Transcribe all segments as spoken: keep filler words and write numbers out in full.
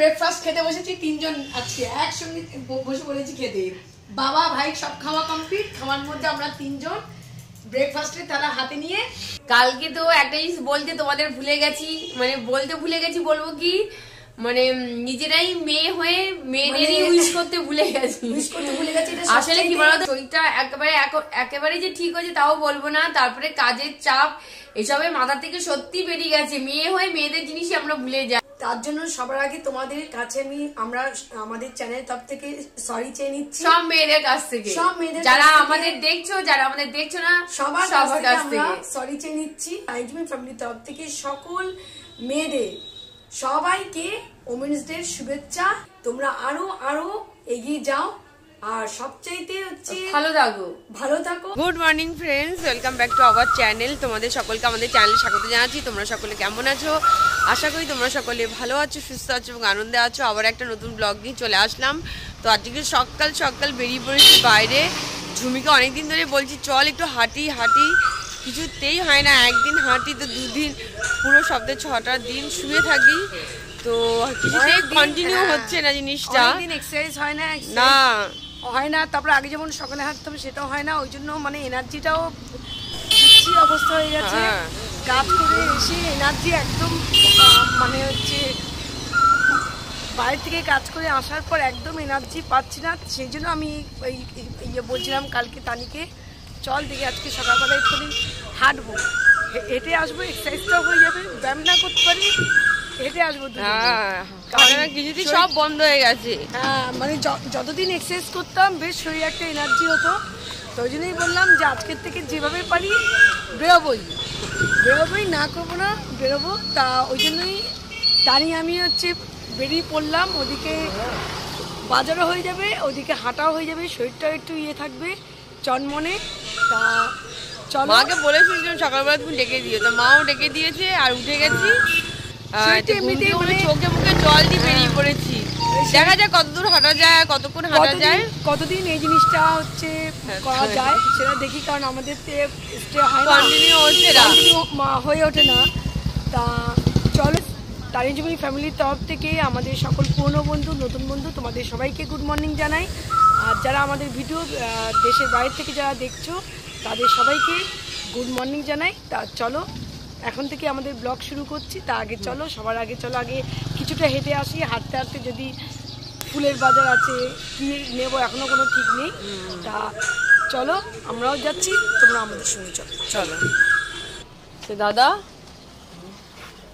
Breakfast खेते बसेছি তিনজন আজকে একসঙ্গে বসে বলেছি খেতে বাবা ভাই সব খাওয়া কমপ্লিট খাওয়ার মধ্যে আমরা তিনজন ব্রেকফাস্টে তারা হাতে নিয়ে কালকে তো একটা জিনিস বলতে তোমাদের ভুলে গেছি মানে বলতে ভুলে গেছি বলবো কি মানে নিজেরাই মেয়ে হয়ে মেয়েদেরই উইশ করতে ভুলে গেছি উইশ করতে ভুলে গেছি এটা আসলে কি বলতো শরীরটা একেবারে একেবারে যে ঠিক হয়েছে তাও বলবো না তারপরে কাজের চাপ এসবে মাথা থেকে সত্যি বেরিয়ে গেছে মেয়ে হয়ে মেয়েদের জিনিসই আমরা ভুলে যাই তার জন্য সবার আগে তোমাদের কাছে আমি আমরা আমাদের চ্যানেল তরফ থেকে সরি চেয়ে নিচ্ছি সব মেয়েদের কাছ থেকে সব মেয়েদের যারা আমাদের দেখছো যারা আমাদের দেখছো না সবার সবার কাছ থেকে সরি চেয়ে নিচ্ছি আইজমি ফ্যামিলি তরফ থেকে সকল মেয়েদের সবাইকে ওমেন্স ডে শুভেচ্ছা তোমরা আরো আরো এগিয়ে যাও আর সবচাইতে হচ্ছে ভালো থাকো ভালো থাকো good morning friends welcome back to our channel তোমাদের সকলকে আমাদের চ্যানেলে স্বাগত জানাচ্ছি তোমরা সকলে কেমন আছো আশা করি তোমরা সকলে ভালো আছো সুস্থ আছো এবং আনন্দে আছো আবার একটা নতুন ব্লগ নিয়ে চলে আসলাম তো আজকে সকাল সকাল বেরিয়ে পড়েছি বাইরে ঝুমিকে অনেকদিন ধরে বলছি চল একটু হাঁটি হাঁটি কিছুতেই হয় না একদিন হাঁটি তো দুদিন পুরো সপ্তাহে ছটা দিন শুয়ে থাকি তো কিছুতেই কন্টিনিউ হচ্ছে না জিনিসটা দিন এক্সারসাইজ হয় না না হয় না তারপর আগে যেমন সকালে হাঁটতাম সেটাও হয় না ওই জন্য মানে এনার্জিটাও পিচ্ছি অবস্থা হয়ে গেছে কাজ করে এসে এনার্জি একদম মানে হচ্ছে বাইরে থেকে কাজ করে আসার পর একদম এনার্জি পাচ্ছি না সেই জন্য আমি ওই ইয়ে বলছিলাম কালকে তানিকে চল দেখি আজকে সকালবেলা একটুখানি হাঁটবো হেঁটে আসবো এক্সারসাইজটাও হয়ে যাবে ব্যায়াম না করতে পারি হেঁটে আসবো কিছুদিন সব বন্ধ হয়ে গেছে হ্যাঁ মানে যতদিন এক্সারসাইজ করতাম বেশ শরীরে একটা এনার্জি হতো তো ওই জন্যই বললাম যে আজকের থেকে যেভাবে পারি বেরোবোই বেরোবোই না করবো না বেরোবো তা ওই জন্যই দাঁড়িয়ে আমি হচ্ছে বেরিয়ে পড়লাম ওদিকে বাজারও হয়ে যাবে ওদিকে হাঁটাও হয়ে যাবে শরীরটাও একটু ইয়ে থাকবে চনমনে তা চল মাকে বলেছিলাম সকালবেলা তুমি ডেকে দিও তো মাও ডেকে দিয়েছে আর উঠে গেছি চোখে মুখে জল দিয়ে বেরিয়ে পড়েছি দেখা যায় কতদূর হাঁটা যায় কতক্ষণ হাঁটা যায় কতদিন এই জিনিসটা হচ্ছে করা যায় সেটা দেখি কারণ আমাদের হয়ে ওঠে না তা চলো তারিজমি ফ্যামিলির তরফ থেকে আমাদের সকল পুরনো বন্ধু নতুন বন্ধু তোমাদের সবাইকে গুড মর্নিং জানাই আর যারা আমাদের ভিডিও দেশের বাইরে থেকে যারা দেখছো তাদের সবাইকে গুড মর্নিং জানাই তা চলো এখন থেকে আমাদের ব্লগ শুরু করছি তা আগে চলো সবার আগে চলো আগে কিছুটা হেঁটে আসি হাঁটতে হাঁটতে যদি ফুলের বাজার আছে কী নেবো এখনও কোনো ঠিক নেই তা চলো আমরাও যাচ্ছি তোমরা আমাদের সঙ্গে চলো চলো তো দাদা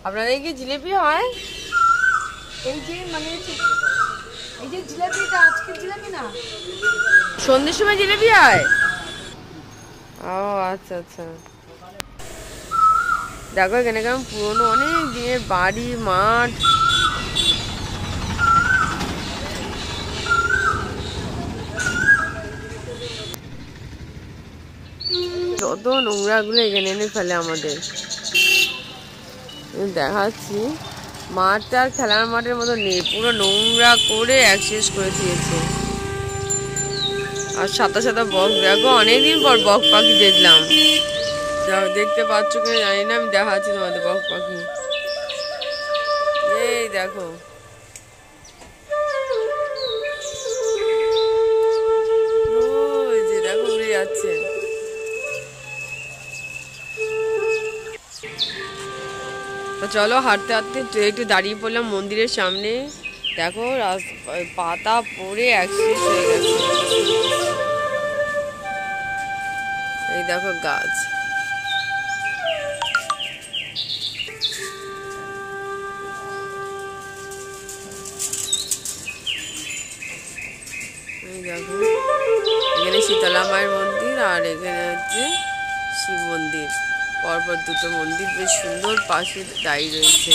আপনাদের কি জিলিপি হয় এই যে মানে এই যে জিলাপিটা আজকে জিলাপি না সন্ধ্যের সময় জিলাপি হয় ও আচ্ছা আচ্ছা দেখো এখানে কেমন পুরনো অনেক দিনের বাড়ি মাঠ যত নোংরা গুলো এখানে এনে ফেলে আমাদের দেখাচ্ছি মাঠটা আর খেলার মাঠের মতো নেই পুরো নোংরা করে অ্যাক্সেস করে দিয়েছে আর সাদা সাদা বক দেখো অনেকদিন পর বক পাখি দেখলাম যাও দেখতে পাচ্ছ কিনা জানি না আমি দেখাচ্ছি তোমাদের বক পাখি এই দেখো ওই যে দেখো উড়ে যাচ্ছে তো চলো হাঁটতে হাঁটতে একটু দাঁড়িয়ে পড়লাম মন্দিরের সামনে দেখো পাতা পড়ে অ্যাক্সিস হয়ে গেছে এই দেখো গাছ এই দেখো এখানে শীতলা মায়ের মন্দির আর এখানে হচ্ছে শিব মন্দির পরপর দুটো মন্দির বেশ সুন্দর পাশে দাঁড়িয়ে রয়েছে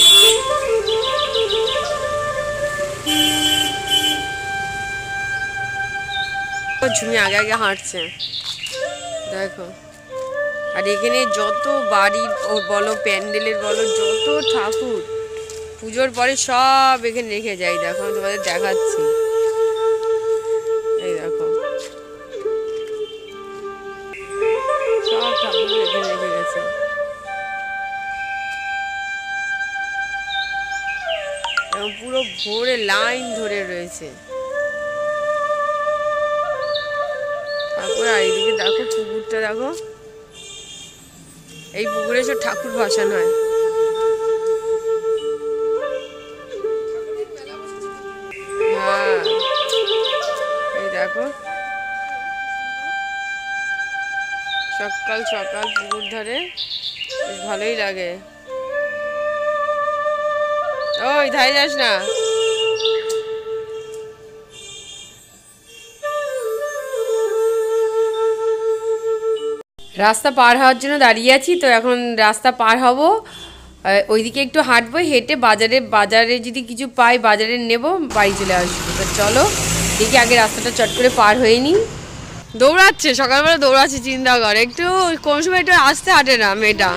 ঝুমি আগে আগে হাঁটছে দেখো আর এখানে যত বাড়ির বলো প্যান্ডেলের বলো যত ঠাকুর পুজোর পরে সব এখানে রেখে যাই দেখো আমি তোমাদের দেখাচ্ছি এই দেখো সব ঠাকুর এখানে রেখে গেছে পুরো ভোরে লাইন ধরে রয়েছে। তারপর এইদিকে দেখো পুকুরটা দেখো, এই পুকুরে সব ঠাকুর ভাসান হয়। হ্যাঁ এই দেখো সকাল সকাল পুকুর ধারে ভালোই লাগে। ওই ধারে যাস না, রাস্তা পার হওয়ার জন্য দাঁড়িয়ে আছি। তো এখন রাস্তা পার হব, ওইদিকে একটু হাঁটবো, হেঁটে বাজারে বাজারে যদি কিছু পাই বাজারে নেব, বাড়ি চলে আসবো। তো চলো দেখি আগে রাস্তাটা চট করে পার হয়ে নি। দৌড়াচ্ছে, সকালবেলা দৌড়াচ্ছে, চিন্তা করে একটু কোন সময় একটু আসতে হাঁটে না মেয়েটা।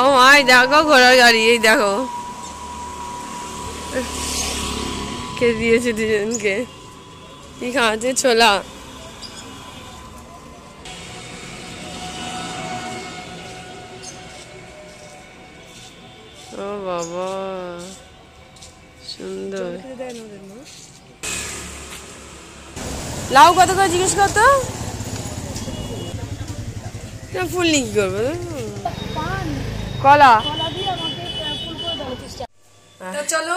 ও আয় দেখো ঘোড়ার গাড়ি, এই দেখো কে দিয়েছে দুজনকে, কি খাওয়াচ্ছে ছোলা। ও বাবা সুন্দর লাউ কত করে জিজ্ঞেস করতো, ফুল নিয়ে কি করবো, কলা। তো চলো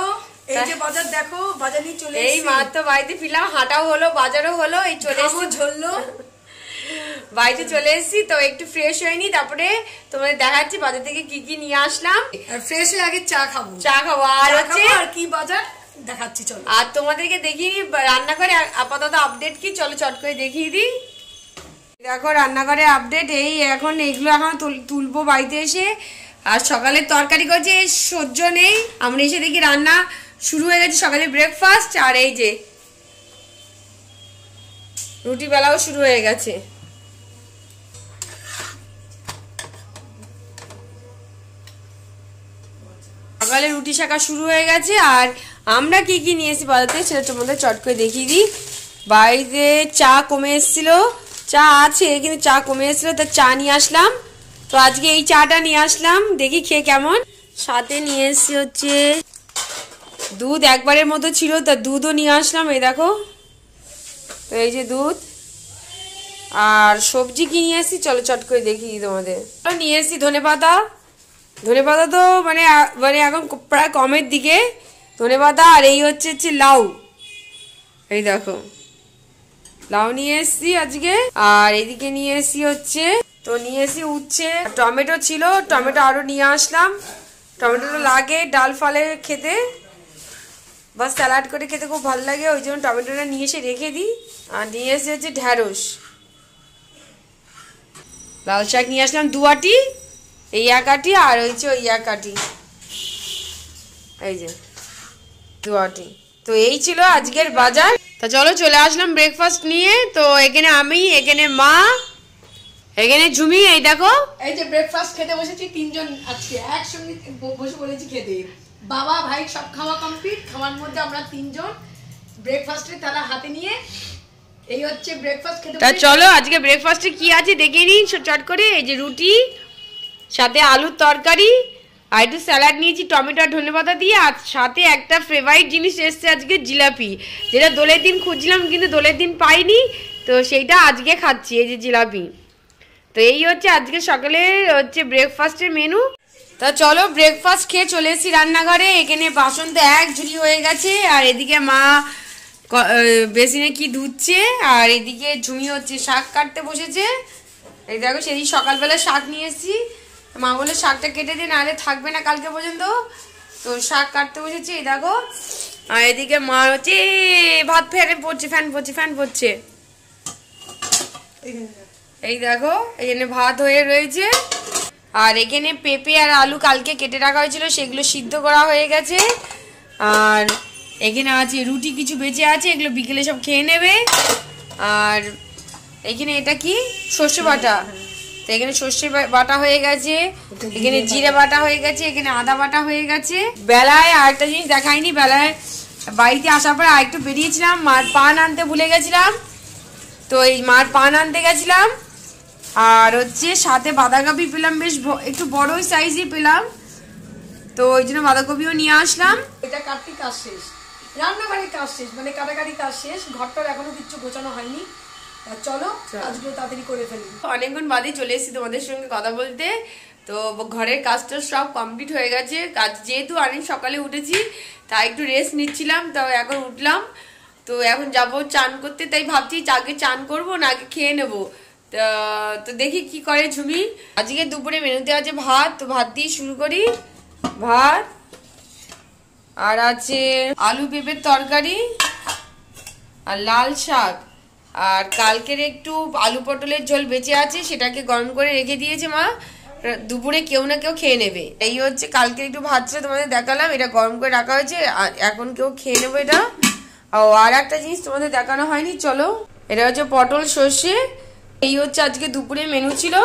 এই যে বাজার দেখো, বাজার নিয়ে চলে এই মাত্র বাড়িতে ফিরলাম, হাঁটাও হলো বাজারও হলো, এই চলে এসে ঝরলো, বাড়িতে চলে এসেছি। তো একটু ফ্রেশ হয়নি, তারপরে তোমাদের দেখাচ্ছি বাজার থেকে কি কি নিয়ে আসলাম। ফ্রেশ হয়ে আগে চা খাবো, চা খাবো আর হচ্ছে আর কি বাজার দেখাচ্ছি। চলো আর তোমাদেরকে দেখিয়ে দিই রান্নাঘরে আপাতত আপডেট কি, চলো চট করে দেখিয়ে দিই। দেখো রান্নাঘরে আপডেট এই, এখন এগুলো এখন তুলবো বাড়িতে এসে। আর সকালে তরকারি করছে সহ্য নেই, আমরা এসে দেখি রান্না শুরু হয়ে গেছে, সকালে ব্রেকফাস্ট। আর এই যে রুটি বেলাও শুরু হয়ে গেছে। সকালে রুটি শাখা শুরু হয়ে গেছে। আর আমরা কি কি নিয়েছি বাড়িতে সেটা তোমাদের চট করে দেখিয়ে দিই। বাড়িতে চা কমে এসেছিল, চা আছে কিন্তু চা কমে এসেছিলো, তা চা নিয়ে আসলাম। তো আজকে এই চাটা নিয়ে আসলাম, দেখি খেয়ে কেমন। সাথে নিয়ে এসেছি হচ্ছে দুধ, একবারের মতো ছিল তা দুধও নিয়ে আসলাম, এই দেখো। তো এই যে দুধ আর সবজি কি নিয়ে এসেছি চলো চট করে দেখি তোমাদের। নিয়ে এসেছি ধনে পাতা, ধনে পাতা তো মানে মানে এখন প্রায় কমের দিকে ধনে পাতা। আর এই হচ্ছে হচ্ছে লাউ, এই দেখো লাউ নিয়ে এসছি আজকে। আর এদিকে নিয়ে এসছি হচ্ছে তো নিয়ে এসছি উচ্ছে, টমেটো ছিল টমেটো আরো নিয়ে আসলাম, টমেটো তো লাগে ডাল ফালে খেতে বা স্যালাড করে খেতে খুব ভালো লাগে, ওই জন্য টমেটোটা নিয়ে এসে রেখে দিই। আর নিয়ে এসে হচ্ছে ঢ্যাঁড়স, লাল শাক নিয়ে আসলাম দু আটি, এই এক আটি আর হয়েছে ওই এক আটি, এই যে দু আটি। তো এই ছিল আজকের বাজার। তা চলো চলে আসলাম ব্রেকফাস্ট নিয়ে। তো এখানে আমি, এখানে মা, এখানে ঝুমি, এই দেখো এই যে ব্রেকফাস্ট খেতে বসেছি তিনজন আজকে একসঙ্গে বসে বলেছি খেতে। বাবা ভাই সব খাওয়া কমপ্লিট, খাওয়ার মধ্যে আমরা তিনজন ব্রেকফাস্টে তারা হাতে নিয়ে এই হচ্ছে ব্রেকফাস্ট খেতে। তা চলো আজকে ব্রেকফাস্টে কি আছে দেখে নিন চট করে। এই যে রুটি সাথে আলুর তরকারি আর একটু স্যালাড নিয়েছি টমেটো আর ধনে পাতা দিয়ে। আর সাথে একটা ফেভারিট জিনিস এসছে আজকে জিলাপি, যেটা দোলের দিন খুঁজছিলাম কিন্তু দোলের দিন পাইনি, তো সেইটা আজকে খাচ্ছি, এই যে জিলাপি। তো এই হচ্ছে আজকে সকালে হচ্ছে ব্রেকফাস্টের মেনু। তা চলো ব্রেকফাস্ট খেয়ে চলে এসেছি রান্নাঘরে। এখানে বাসন তো এক ঝুড়ি হয়ে গেছে, আর এদিকে মা বেসিনে কি ধুচ্ছে, আর এদিকে ঝুমি হচ্ছে শাক কাটতে বসেছে। এই দেখো সেদিন সকালবেলা শাক নিয়ে এসেছি, মা বলে শাকটা কেটে দিন আরে থাকবে না কালকে পর্যন্ত, তো শাক কাটতে বসেছি এই দেখো। আর এদিকে মা হচ্ছে ভাত ফ্যানে পড়ছে, ফ্যান পড়ছে ফ্যান পড়ছে এই দেখো, এখানে ভাত হয়ে রয়েছে। আর এখানে পেঁপে আর আলু কালকে কেটে রাখা হয়েছিল, সেগুলো সিদ্ধ করা হয়ে গেছে। আর এখানে আছে রুটি কিছু বেঁচে আছে, এগুলো বিকেলে সব খেয়ে নেবে। আর এখানে এটা কি সর্ষে বাটা, তো এখানে সর্ষে বাটা হয়ে গেছে, এখানে জিরে বাটা হয়ে গেছে, এখানে আদা বাটা হয়ে গেছে। বেলায় আরেকটা জিনিস দেখাইনি, বেলায় বাড়িতে আসার পর আরেকটু বেরিয়েছিলাম, মার পান আনতে ভুলে গেছিলাম, তো এই মার পান আনতে গেছিলাম। আর হচ্ছে সাথে বাঁধাকপি পেলাম, বেশ একটু বড়ই সাইজই পেলাম, তো তো ওই জন্য বাঁধাকপিও নিয়ে আসলাম। এটা কাটতে কাজ শেষ, রান্নাবাড়ির কাজ শেষ, মানে কাটাকাটি কাজ শেষ, ঘরটার এখনো কিচ্ছু গোছানো হয়নি। চলো কাজগুলো তাড়াতাড়ি করে ফেলি। অনেকক্ষণ বাদে চলে এসেছি তোমাদের সঙ্গে কথা বলতে। তো ঘরের কাজটা সব কমপ্লিট হয়ে গেছে। কাজ যেহেতু অনেক সকালে উঠেছি তাই একটু রেস্ট নিচ্ছিলাম, তাও এখন উঠলাম। তো এখন যাবো চান করতে, তাই ভাবছি আগে চান করবো না আগে খেয়ে নেবো। তো দেখি কি করে ঝুমি। আজকে দুপুরে মেনুতে আছে ভাত, তো ভাত দিয়ে শুরু করি। ভাত আর আছে আলু পেঁপের তরকারি আর লাল শাক। আর কালকের একটু আলু পটলের ঝোল বেঁচে আছে, সেটাকে গরম করে রেখে দিয়েছে মা, দুপুরে কেউ না কেউ খেয়ে নেবে। এই হচ্ছে কালকের একটু ভাতটা তোমাদের দেখালাম, এটা গরম করে রাখা হয়েছে, এখন কেউ খেয়ে নেবে এটা। আর একটা জিনিস তোমাদের দেখানো হয়নি, চলো, এটা হচ্ছে পটল সর্ষে। এই হচ্ছে আজকে দুপুরে মেনু ছিল।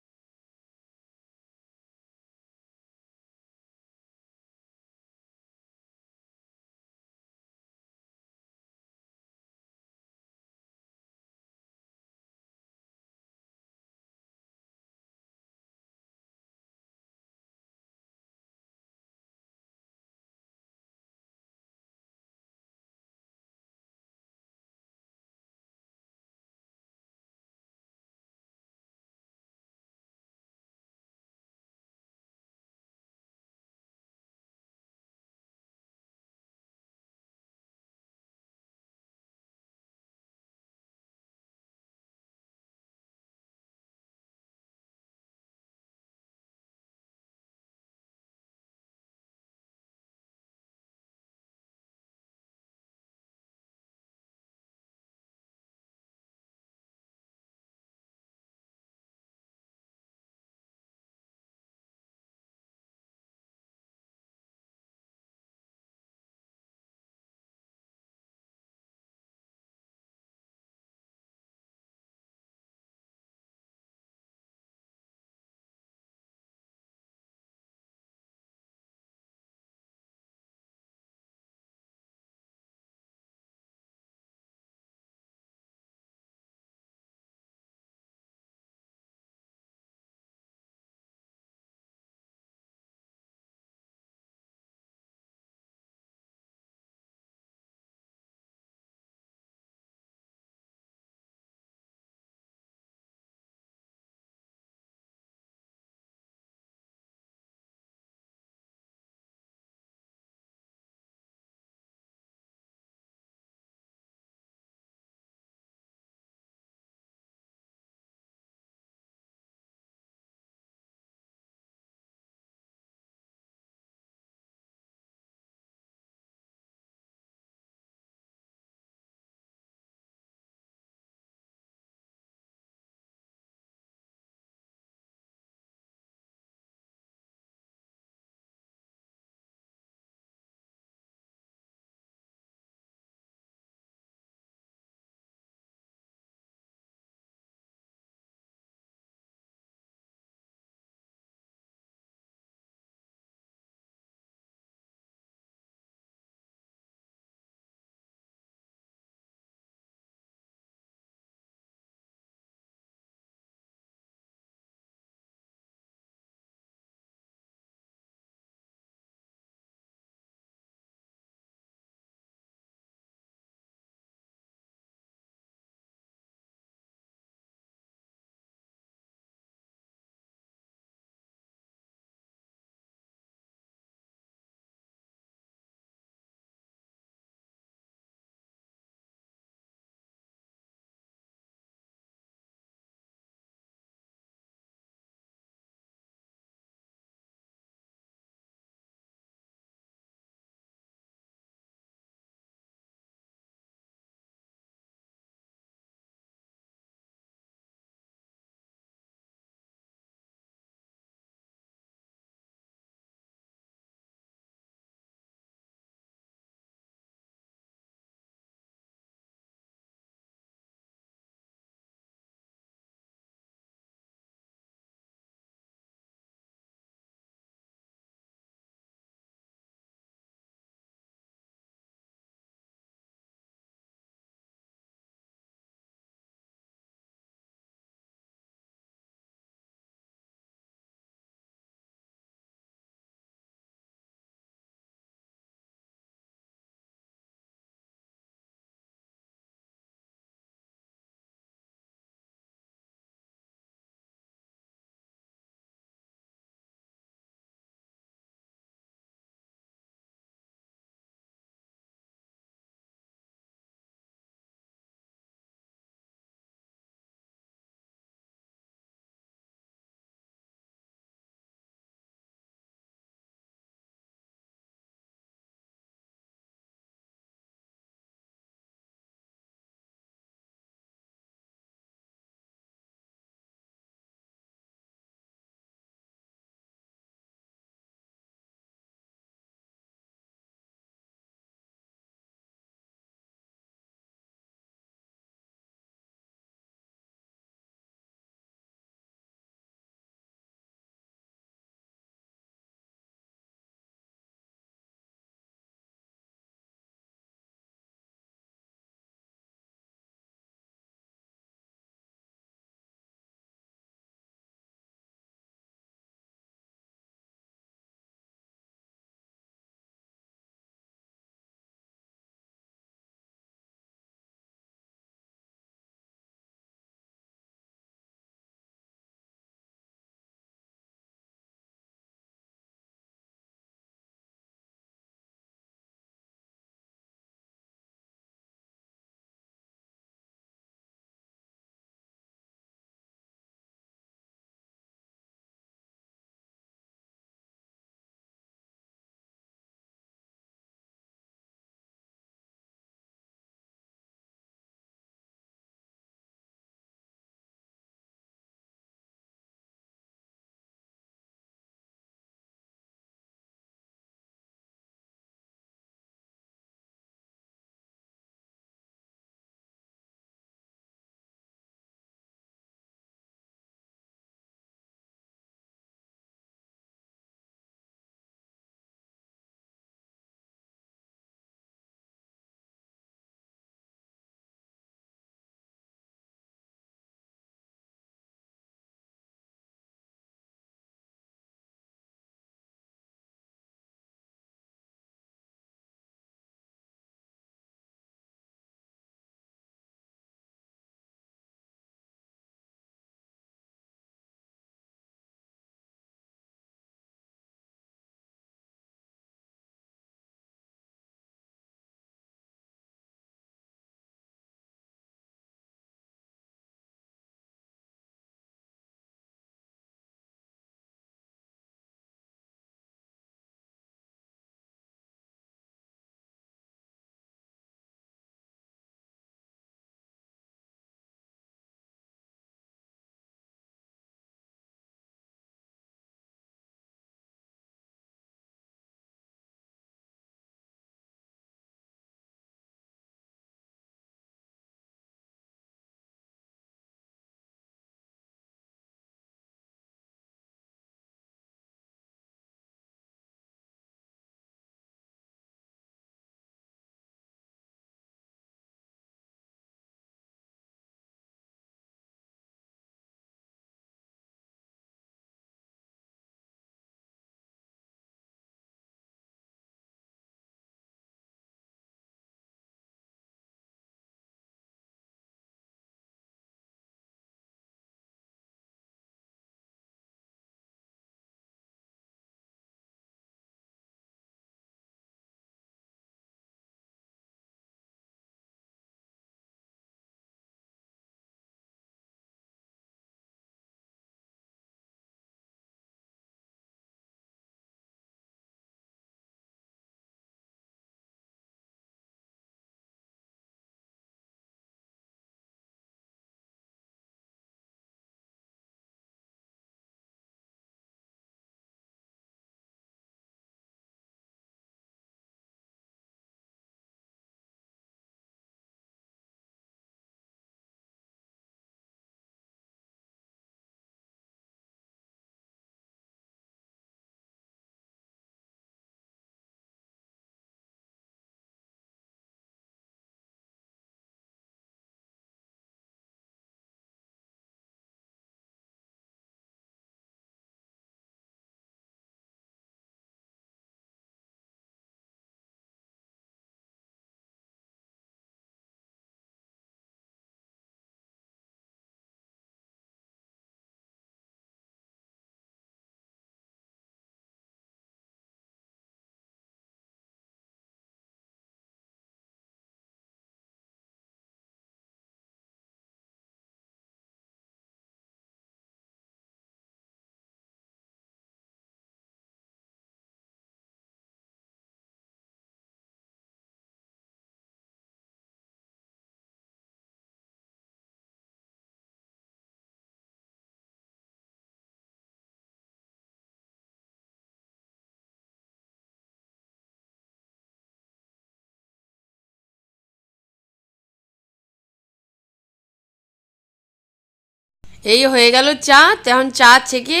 এই হয়ে গেল চা। তো এখন চা ছেঁকে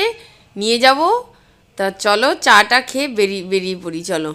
নিয়ে যাব। তা চলো চাটা খেয়ে বেরিয়ে বেরিয়ে পড়ি। চলো।